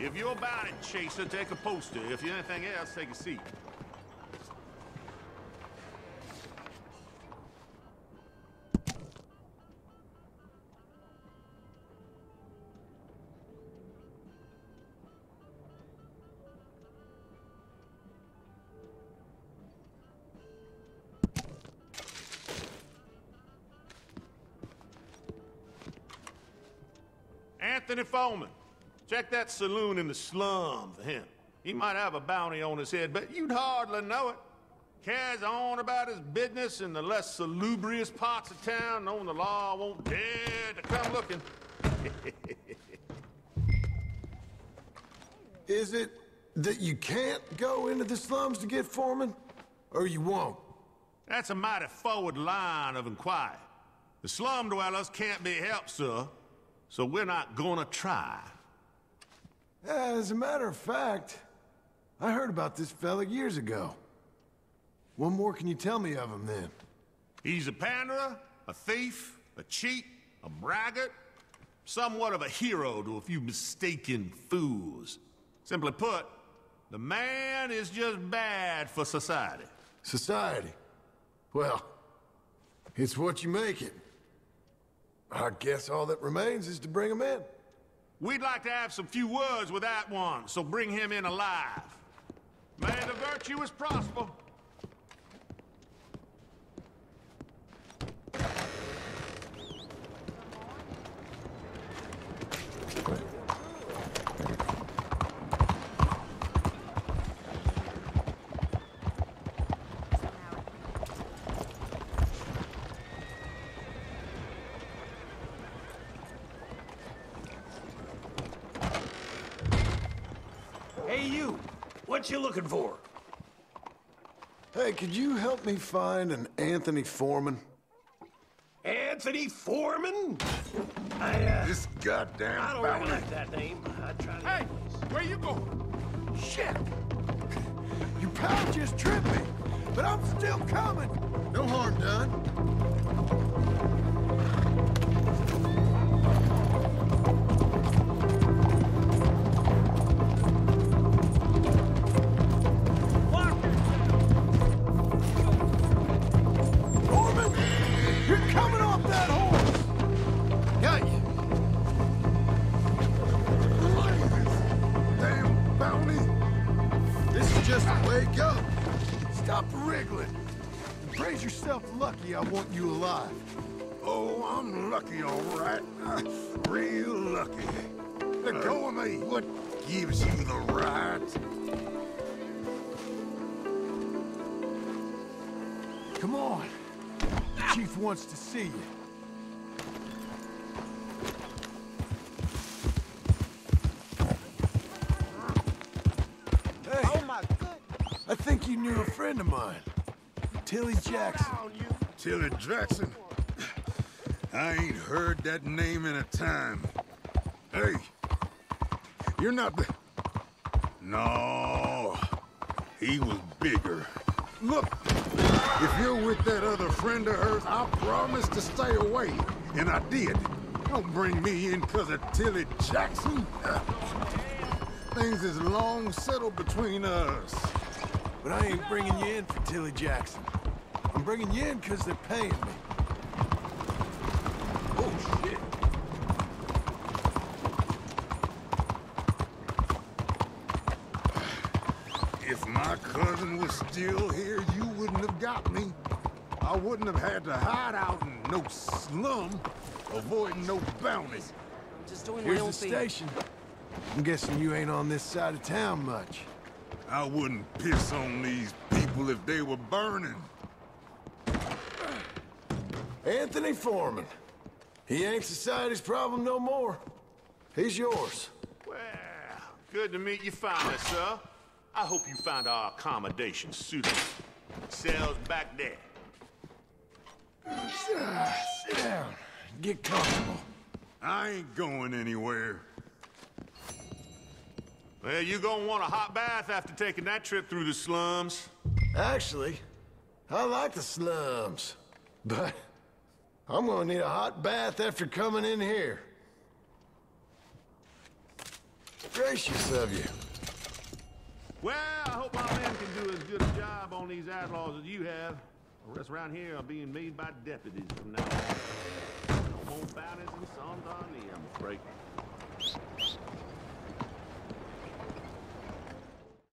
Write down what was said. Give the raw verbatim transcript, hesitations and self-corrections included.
If you're about it, Chaser, take a poster. If you're anything else, take a seat. Anthony Foreman. Check that saloon in the slum for him. He might have a bounty on his head, but you'd hardly know it. Carries on about his business in the less salubrious parts of town, knowing the law won't dare to come looking. Is it that you can't go into the slums to get Foreman, or you won't? That's a mighty forward line of inquiry. The slum dwellers can't be helped, sir. So we're not gonna try. As a matter of fact, I heard about this fella years ago. What more can you tell me of him then? He's a panderer, a thief, a cheat, a braggart, somewhat of a hero to a few mistaken fools. Simply put, the man is just bad for society. Society? Well, it's what you make it. I guess all that remains is to bring him in. We'd like to have some few words with that one, so bring him in alive. May the virtuous prosper. What you looking for? Hey, could you help me find an Anthony Foreman? Anthony Foreman? I, uh... This goddamn I don't really like that name. I try to... Hey, where you going? Shit! Your pal just tripped me, but I'm still coming. No harm done. I want you alive. Oh, I'm lucky, all right. Real lucky. Let go of me. What gives you the right? Come on. The chief wants to see you. Hey. Oh, my goodness. I think you knew a friend of mine. Tilly Jackson. Tilly Jackson? I ain't heard that name in a time. Hey, you're not the... No, he was bigger. Look, if you're with that other friend of hers, I promised to stay away, and I did. Don't bring me in because of Tilly Jackson. Things is long settled between us. But I ain't bringing you in for Tilly Jackson. I'm bringing you in because they're paying me. Oh, shit. If my cousin was still here, you wouldn't have got me. I wouldn't have had to hide out in no slum, avoiding no bounties. I'm just doing my own thing. Here's the station. I'm guessing you ain't on this side of town much. I wouldn't piss on these people if they were burning. Anthony Foreman. He ain't society's problem no more. He's yours. Well, good to meet you finally, sir. I hope you found our accommodation suitable. Cells back there. Uh, sit down. Get comfortable. I ain't going anywhere. Well, you gonna want a hot bath after taking that trip through the slums. Actually, I like the slums, but... I'm gonna need a hot bath after coming in here. Gracious of you. Well, I hope our men can do as good a job on these outlaws as you have. Arrests around here are being made by deputies from now on. Some on Balance and some down here.